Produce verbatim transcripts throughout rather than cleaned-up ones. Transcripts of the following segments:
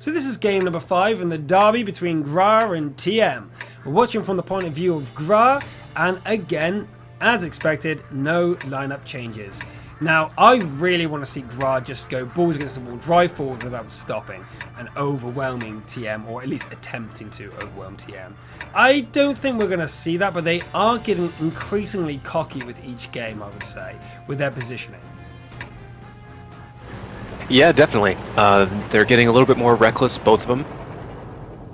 So this is game number five in the derby between GRA and T M. We're watching from the point of view of GRA, and again, as expected, no lineup changes. Now, I really want to see GRA just go balls against the wall, drive forward without stopping, and overwhelming T M, or at least attempting to overwhelm T M. I don't think we're going to see that, but they are getting increasingly cocky with each game, I would say, with their positioning. Yeah, definitely. Uh, they're getting a little bit more reckless, both of them.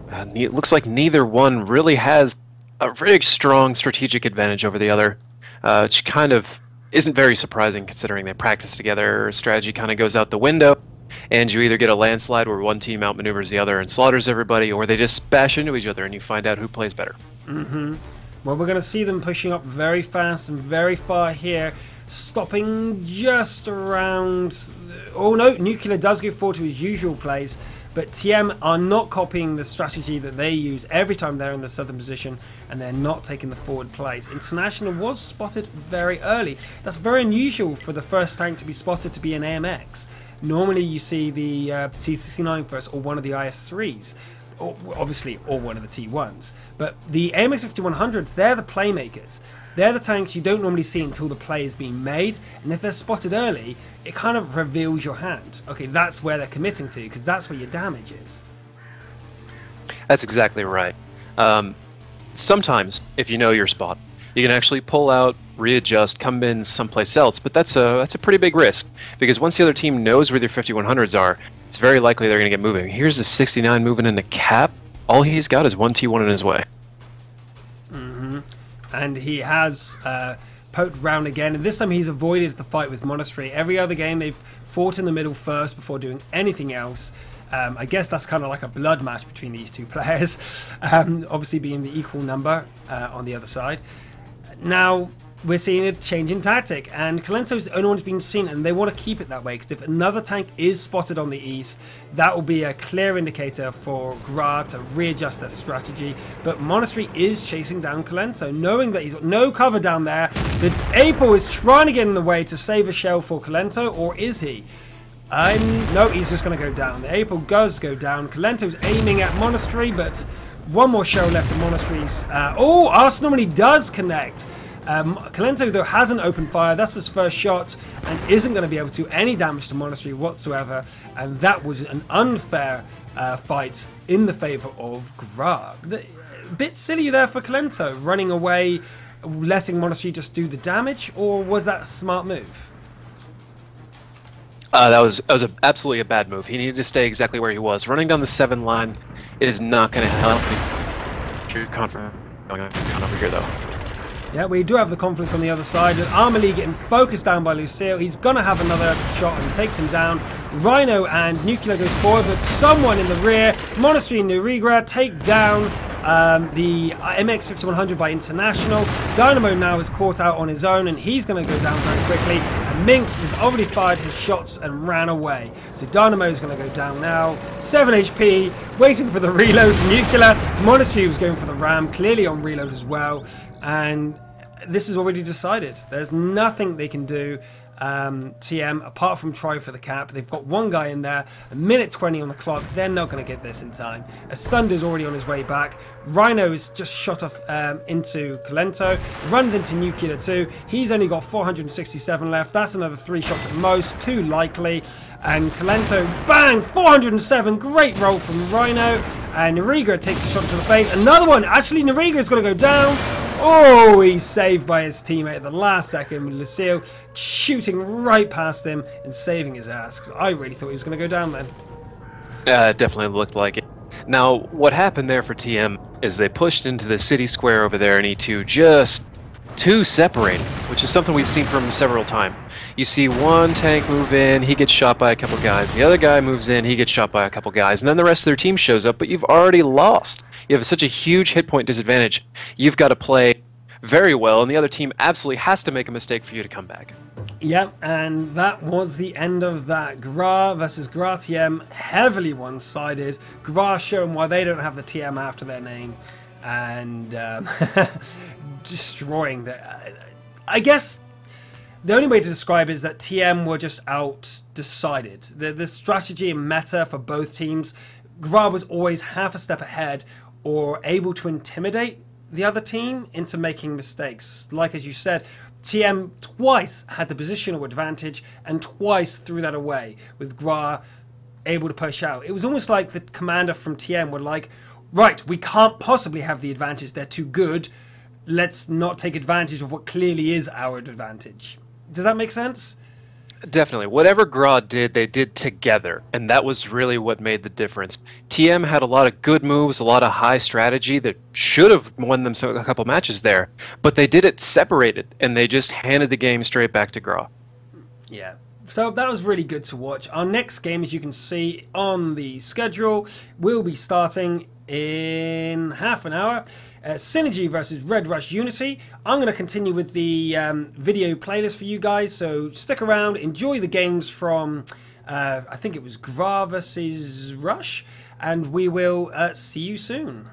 Uh, it looks like neither one really has a very strong strategic advantage over the other, uh, which kind of isn't very surprising considering they practice together. Strategy kind of goes out the window, and you either get a landslide where one team outmaneuvers the other and slaughters everybody, or they just bash into each other and you find out who plays better. Mm-hmm. Well, we're going to see them pushing up very fast and very far here, stopping just around... Oh no, Nuclear does go forward to his usual place, but T M are not copying the strategy that they use every time they're in the southern position, and they're not taking the forward plays. International was spotted very early. That's very unusual for the first tank to be spotted to be an A M X. Normally you see the uh, T sixty-nine first, or one of the I S threes, or, obviously, or one of the T ones. But the A M X fifty-one hundreds, they're the playmakers. They're the tanks you don't normally see until the play is being made, and if they're spotted early, it kind of reveals your hand. Okay, that's where they're committing to, because that's where your damage is. That's exactly right. Um, sometimes, if you know your spot, you can actually pull out, readjust, come in someplace else, but that's a, that's a pretty big risk, because once the other team knows where their fifty-one hundreds are, it's very likely they're going to get moving. Here's a sixty-nine moving in the cap. All he's got is one T one in his way. And he has uh, poked round again, and this time he's avoided the fight with Monastery. Every other game they've fought in the middle first before doing anything else. Um, I guess that's kind of like a blood match between these two players, um, obviously being the equal number uh, on the other side. Now we're seeing a change in tactic, and Colento's the only one who's been seen, and they want to keep it that way, because if another tank is spotted on the east, that will be a clear indicator for GRA to readjust their strategy. But Monastery is chasing down Colento, knowing that he's got no cover down there. The Apel is trying to get in the way to save a shell for Colento, or is he? Um, no, he's just going to go down. The Apel does go down. Colento's aiming at Monastery, but one more shell left to Monastery's. Uh, oh, Arsenal really does connect. Um, Colento, though, hasn't opened fire. That's his first shot, and isn't going to be able to do any damage to Monastery whatsoever, and that was an unfair uh, fight in the favour of GRA. The, a bit silly there for Colento, running away, letting Monastery just do the damage, or was that a smart move? Uh, that was, that was a, absolutely a bad move. He needed to stay exactly where he was. Running down the seven line is not going to help. True confirm going on over here, though. Yeah, we do have the conflict on the other side, and Armalee getting focused down by Lucille. He's going to have another shot and takes him down. Rhino and Nuclear goes forward, but someone in the rear, Monastery and Nurigra, take down um, the M X fifty-one hundred by International. Dynamo now is caught out on his own, and he's going to go down very quickly. And Minx has already fired his shots and ran away. So Dynamo is going to go down now. seven H P, waiting for the reload from Nuclear. Monastery was going for the ram, clearly on reload as well. And this is already decided. There's nothing they can do, um, T M, apart from try for the cap. They've got one guy in there, a minute twenty on the clock. They're not going to get this in time. Asunder's already on his way back. Rhino is just shot off um, into Colento, runs into Nukia too. He's only got four hundred sixty-seven left. That's another three shots at most, too likely. And Colento, bang, four hundred seven. Great roll from Rhino. And Nuriga takes a shot to the face. Another one. Actually, Nuriga's going to go down. Oh, he's saved by his teammate at the last second, with Lucille shooting right past him and saving his ass, because I really thought he was going to go down then. Uh, it definitely looked like it. Now, what happened there for T M is they pushed into the city square over there in E two, just two separated, which is something we've seen from several times. You see one tank move in, he gets shot by a couple guys. The other guy moves in, he gets shot by a couple guys. And then the rest of their team shows up, but you've already lost. You have such a huge hit point disadvantage. You've got to play very well, and the other team absolutely has to make a mistake for you to come back. Yep, and that was the end of that. GRA versus GRA T M, heavily one-sided. GRA showing why they don't have the T M after their name, and um, destroying the... I guess the only way to describe it is that T M were just out-decided. The, the strategy and meta for both teams GRA was always half a step ahead or able to intimidate the other team into making mistakes. Like as you said, T M twice had the positional advantage and twice threw that away with GRA able to push out. It was almost like the commander from T M were like, right, we can't possibly have the advantage, they're too good, let's not take advantage of what clearly is our advantage. Does that make sense? Definitely. Whatever GRA did, they did together, and that was really what made the difference. T M had a lot of good moves, a lot of high strategy that should have won them some, a couple matches there, but they did it separated, and they just handed the game straight back to GRA. Yeah. So that was really good to watch. Our next game, as you can see on the schedule, will be starting in half an hour. Uh, Synergy versus Red Rush Unity. I'm going to continue with the um, video playlist for you guys, so stick around, enjoy the games from, uh, I think it was GRA versus Rush, and we will uh, see you soon.